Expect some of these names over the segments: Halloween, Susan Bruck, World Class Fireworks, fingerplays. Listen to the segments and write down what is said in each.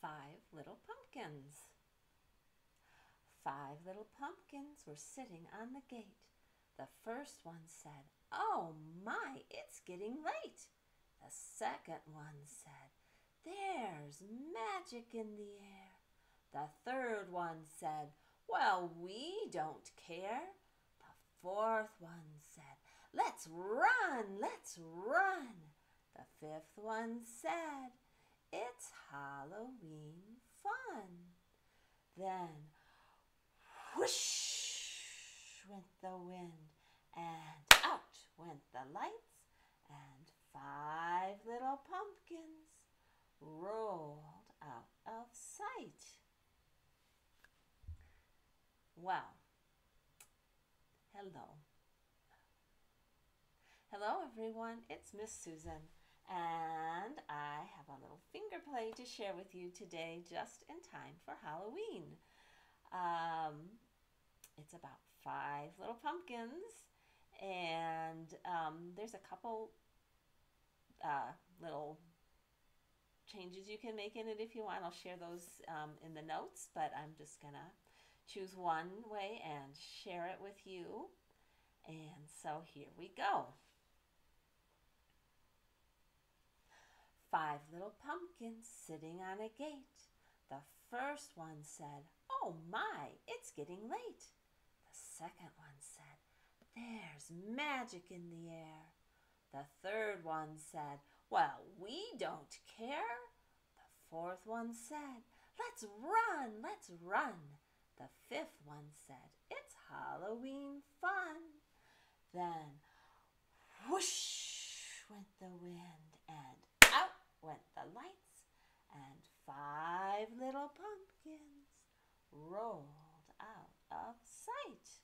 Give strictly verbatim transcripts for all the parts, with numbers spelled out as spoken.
five little pumpkins. Five little pumpkins were sitting on the gate. The first one said, "Oh my, it's getting late." The second one said, "There's magic in the air." The third one said, "Well, we don't care." The fourth one said, "Let's run, let's run." The fifth one said, "It's Halloween fun." Then whoosh went the wind, and out went the lights, and five little pumpkins rolled out of sight. Well, hello. Hello everyone, it's Miss Susan, and I have a little finger play to share with you today, just in time for Halloween. Um, it's about five little pumpkins, and um, there's a couple uh, little changes you can make in it if you want. I'll share those um, in the notes, but I'm just gonna choose one way and share it with you. And so here we go. Five little pumpkins sitting on a gate. The first one said, "Oh my, it's getting late." The second one said, "There's magic in the air." The third one said, "Well, we don't care." The fourth one said, "Let's run, let's run." The fifth one said, "It's Halloween fun." Then whoosh went the wind, and out went the lights, and five little pumpkins rolled out of sight.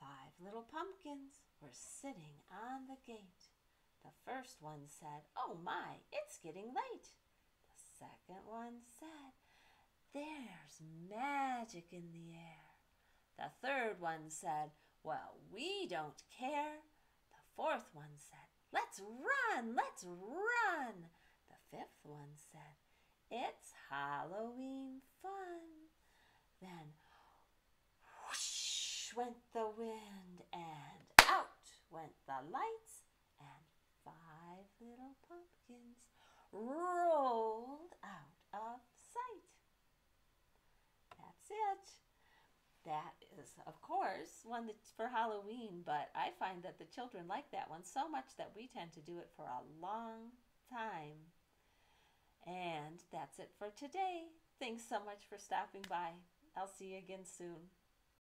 Five little pumpkins were sitting on the gate. The first one said, "Oh my, it's getting late." The second one said, "There's magic in the air." The third one said, "Well, we don't care." The fourth one said, "Let's run, let's run." The fifth one said, "It's Halloween fun." Then whoosh went the wind, and out went the lights, and five little pumpkins rolled out of sight. That's it. That is, of course, one that's for Halloween, but I find that the children like that one so much that we tend to do it for a long time. And that's it for today. Thanks so much for stopping by. I'll see you again soon.